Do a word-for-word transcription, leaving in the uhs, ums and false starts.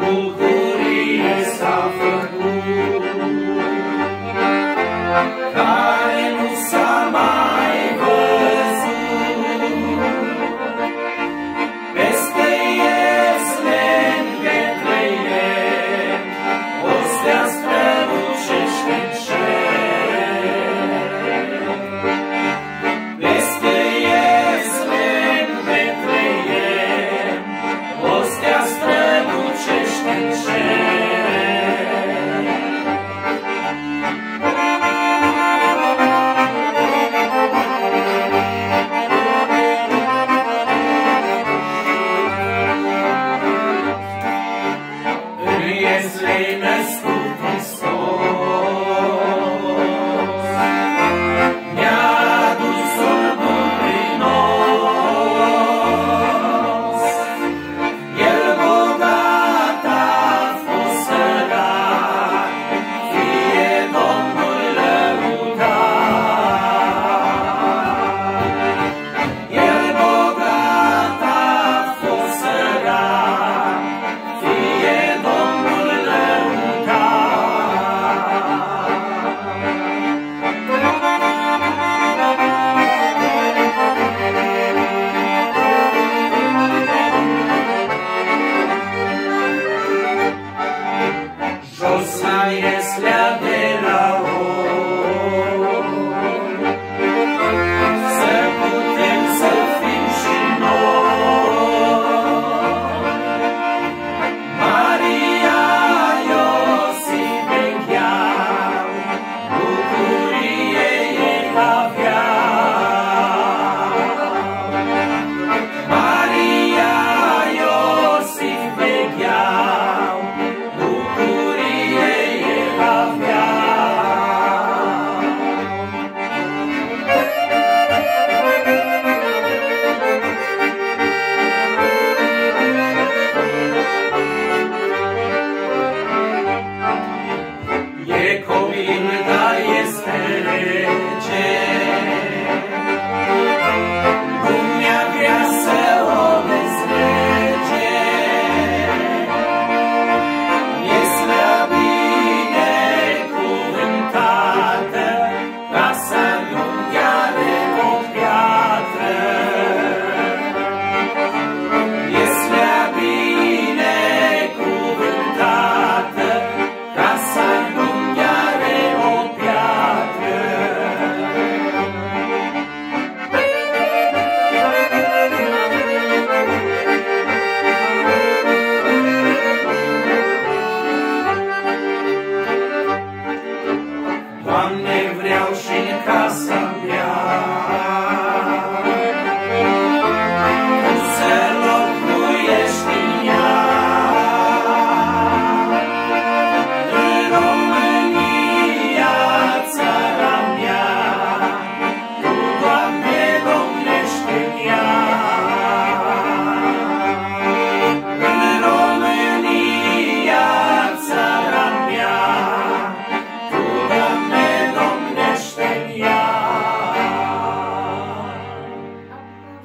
bucurie s-a făcut, care nu s-a mai văzut. Peste Ieslen, pe Trăilen, o stea strălucește-n cer. Peste Ieslen, pe Trăilen, o stea strălucește-n cer. Amen.